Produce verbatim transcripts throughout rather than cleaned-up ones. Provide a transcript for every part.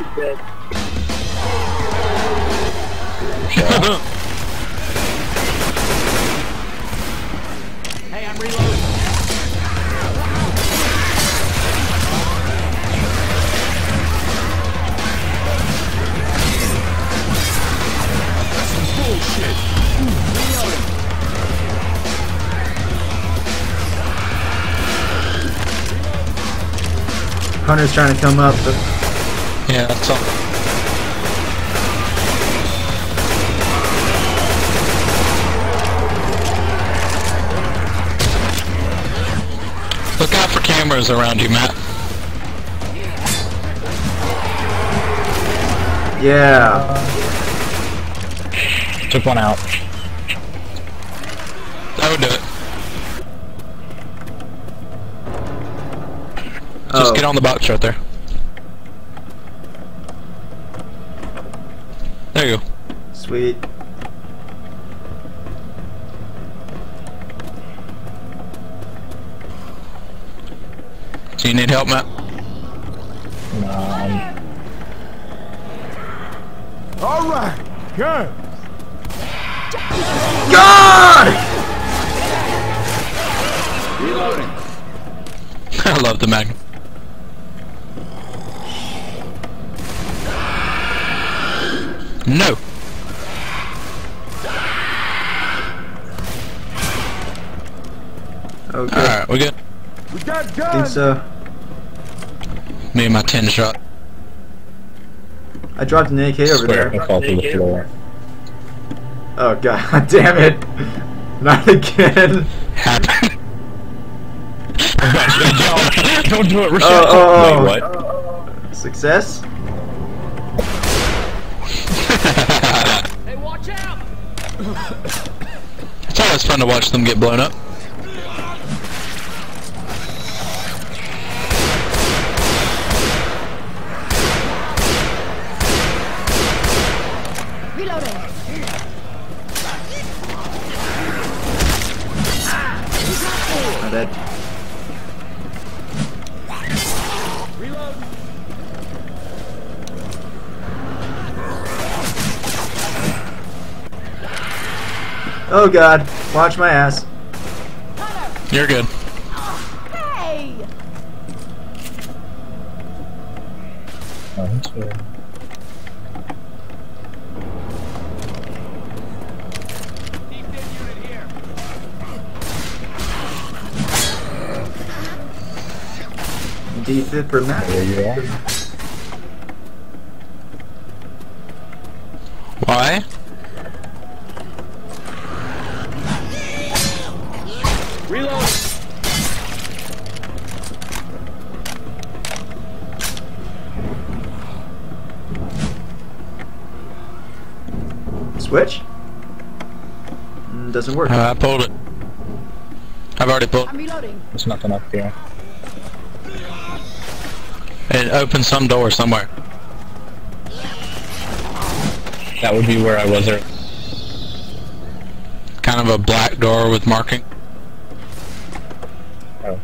He's dead. Hey, I'm reloading. That's some bullshit. Reloading. Hunter's trying to come up, but yeah, that's all. Look out for cameras around you, Matt. Yeah. Took one out. That would do it. Oh. Just get on the box right there. There you go. Sweet. Do you need help, Matt? No. Alright, good. God! Reloading. I love the Magnum. No. Okay. Alright, we're good. We got guns. I think so. Me and my ten shot. I dropped an A K over there. I fell through the floor. Oh god damn it! Not again! Happen. Don't do it, Rochelle! Oh, oh, wait, what? Oh. Success? Hey, watch out! It's always fun to watch them get blown up. Dead. Reload. Oh god, watch my ass. You're good. Hey. Oh, that's good. Fit for Matt. There you are. Why? Reload. Switch? Mm, doesn't work. Uh, I pulled it. I've already pulled. I'm reloading. There's nothing up here. It opened some door somewhere. That would be where I was there. Kind of a black door with marking. Oh.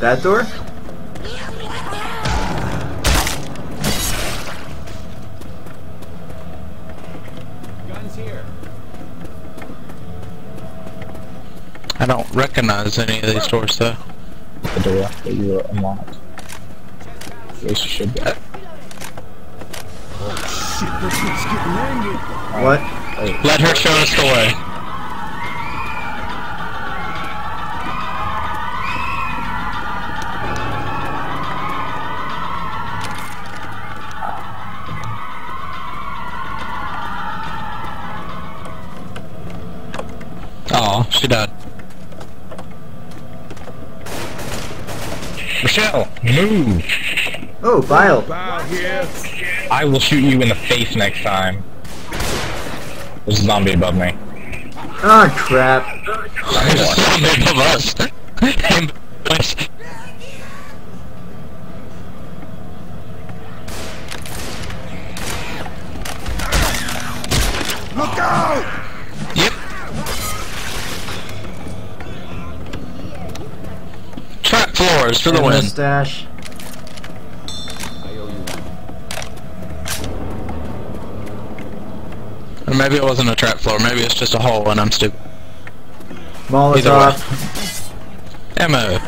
That door? Guns here. I don't recognize any of these doors though. The door that you were unlocked. This should be. Oh shit, this is getting angry. What? Oh. Let her show us the way. Aw, she died. Rochelle, move! Oh, Bile. I will shoot you in the face next time. There's a zombie above me. Oh, crap. There's a zombie above us. Look out! Yep. Floors for the win. Mustache. Or maybe it wasn't a trap floor. Maybe it's just a hole and I'm stupid. Molotov. Ammo.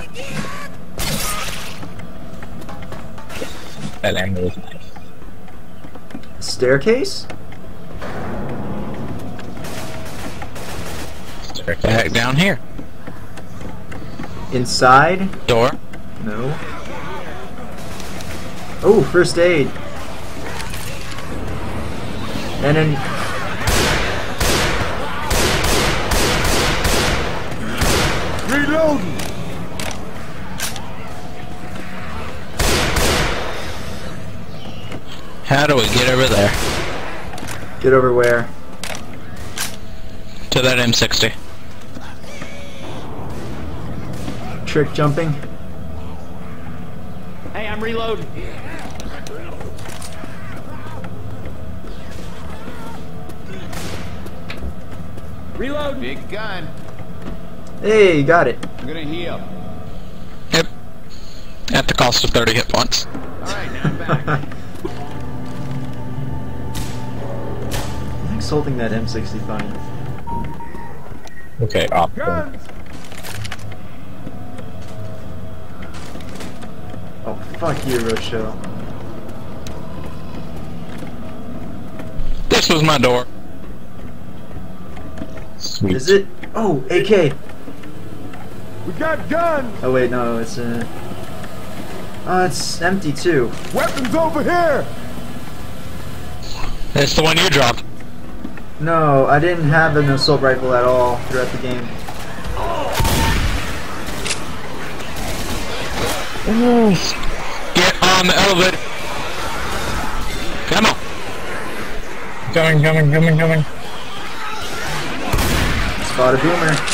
That ammo was nice. Staircase? Staircase. Back down here. Inside? Door? No. Oh, first aid. And then. Reloading! How do we get over there? Get over where? To that M sixty. Trick jumping? Hey, I'm reloading. Reload! Big gun! Hey, got it. I'm gonna heal. Yep. At the cost of thirty hit points. Alright, now I'm back. I think's holding that M sixty-five. Okay, off. Oh, fuck you, Rochelle. This was my door. Sweet. Is it? Oh, A K! We got guns! Oh wait, no, it's uh... Oh, it's empty too. Weapons over here! That's the one you dropped. No, I didn't have an assault rifle at all throughout the game. Oh. Get on the elevator! Come on! Coming, coming, coming, coming. Spot a boomer.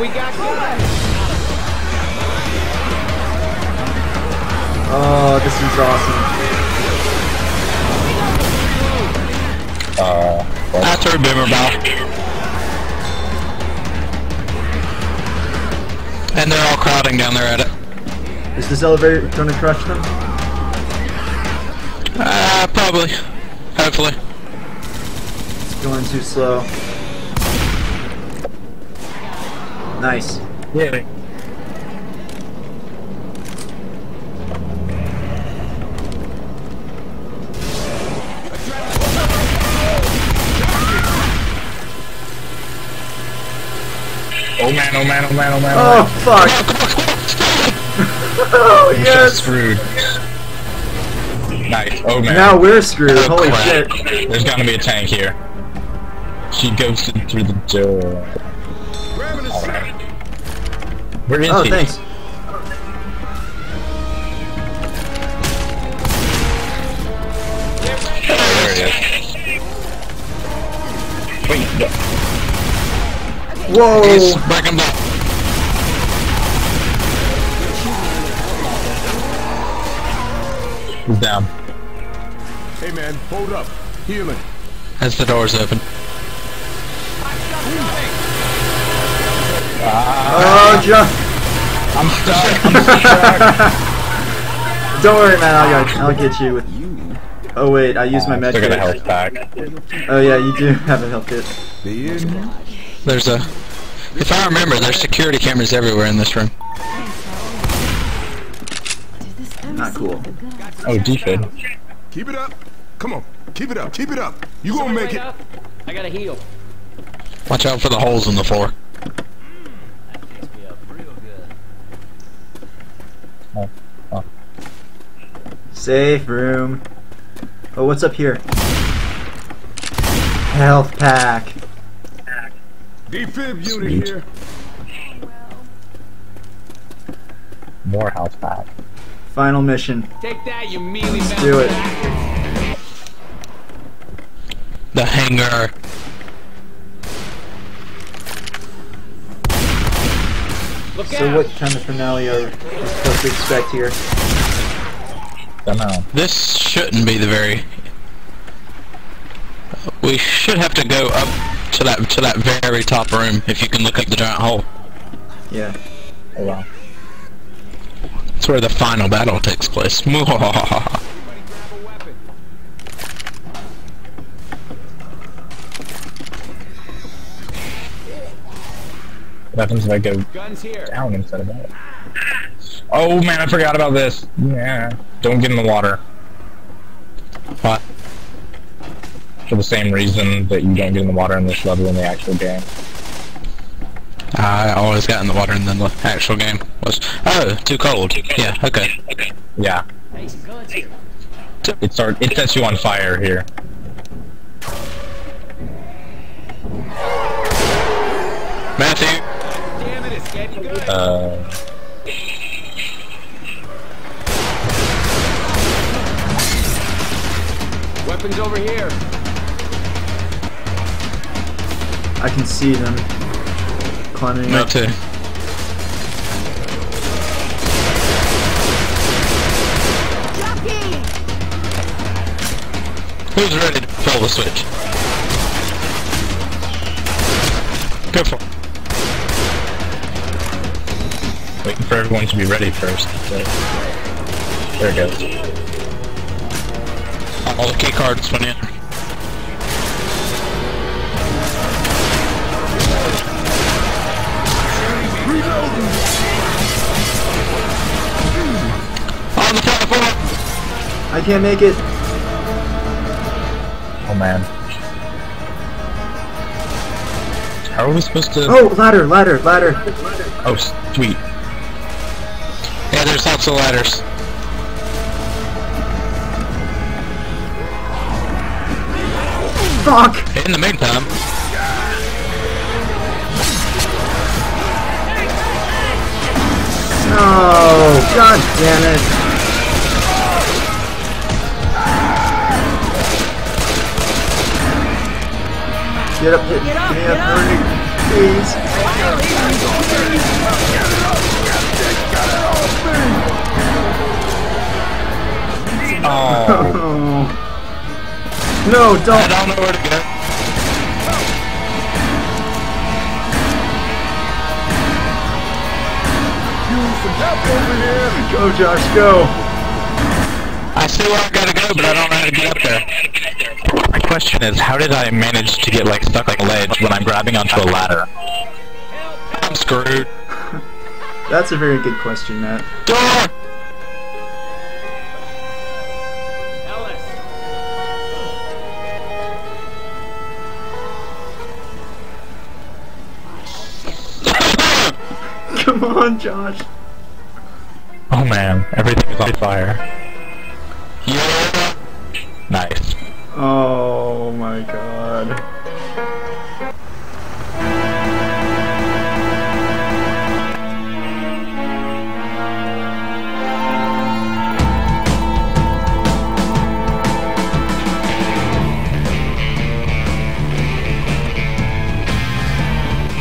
We got guns. Oh, this is awesome. Uh, well. That's our boomer bow. And they're all crowding down there at it. Is this elevator going to crush them? Uh, probably. Hopefully. It's going too slow. Nice. Yeah. Oh man, oh man, oh man, oh man. Oh, oh fuck. Oh yes. We're screwed. Nice. Oh man. Now we're screwed. Oh, holy crap. Shit. There's gonna be a tank here. She goes in through the door. Where is oh, he? Thanks. There he is. Wait. No. Whoa! He's back and back. He's down. Hey man, hold up. Healing. As the door's open. Uh, oh, Josh! I'm stuck. I'm stuck. Don't worry, man. I'll get, I'll get you. With... Oh wait, I used uh, my med kit. Health pack. Oh yeah, you do have a health kit. There's a. If I remember, there's security cameras everywhere in this room. Not cool. Oh, defib. Keep it up. Come on, keep it up. Keep it up. You gonna make it? I gotta heal. Watch out for the holes in the floor. Oh, oh. Safe room. Oh, what's up here? Health pack. Defib unit here. More health pack. Final mission. Take that, you mealy. Let's do it. The hangar. So what kind of finale are we supposed to expect here? Don't know. This shouldn't be the very... We should have to go up to that to that very top room. If you can look up the giant hole. Yeah. Oh wow. That's where the final battle takes place. What happens if I go down instead of up? Oh man, I forgot about this. Yeah. Don't get in the water. What? For the same reason that you don't get in the water in this level in the actual game. I always got in the water in the actual game. Was oh too cold. Yeah. Okay. Yeah. It starts. It sets you on fire here. Matthew. Uh. Weapons over here. I can see them climbing up. Me too. Who's ready to pull the switch? Go for it. Waiting for everyone to be ready first. Okay. There it goes. All the key cards went in. On the platform! I can't make it. Oh man. How are we supposed to? Oh, ladder, ladder, ladder. Oh, sweet. Yeah, there's lots of ladders. Fuck! In the meantime... No! God damn it! Get up, get up, get up, Ernie! Please! Oh. No, don't. I don't know where to go. Go, Josh, go. I see where I gotta go, but I don't know how to get up there. My question is, how did I manage to get like stuck like a ledge when I'm grabbing onto a ladder? I'm screwed. That's a very good question, Matt. Door! Come on, Josh. Oh man, everything is on fire. Yeah. Nice. Oh my god.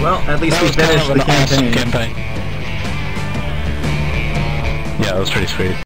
Well, at least we finished the campaign. Awesome campaign. Yeah, that was pretty sweet.